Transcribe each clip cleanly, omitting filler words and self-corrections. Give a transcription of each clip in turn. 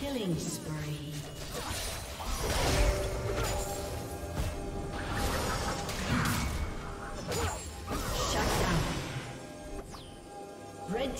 Killing spree. Red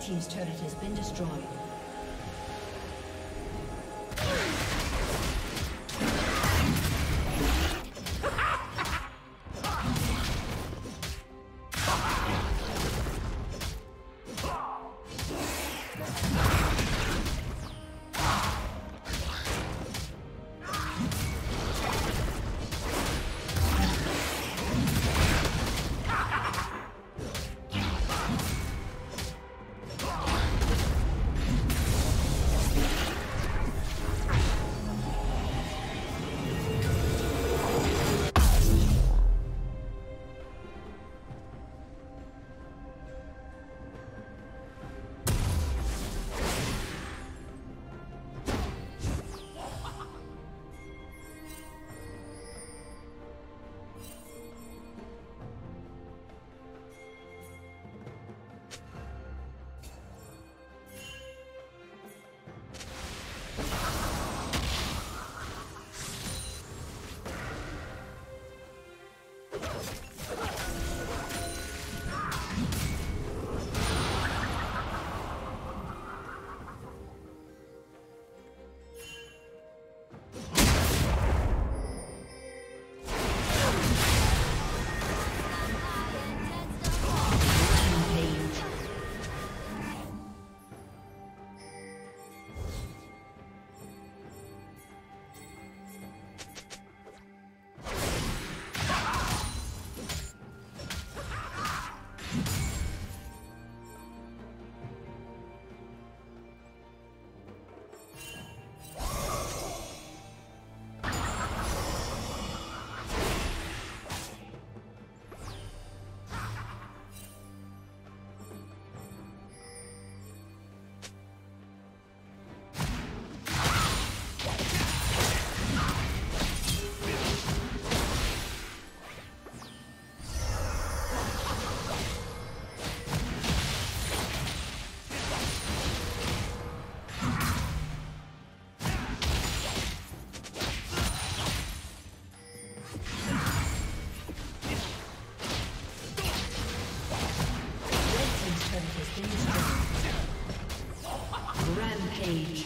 Team's turret has been destroyed. Rampage.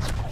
You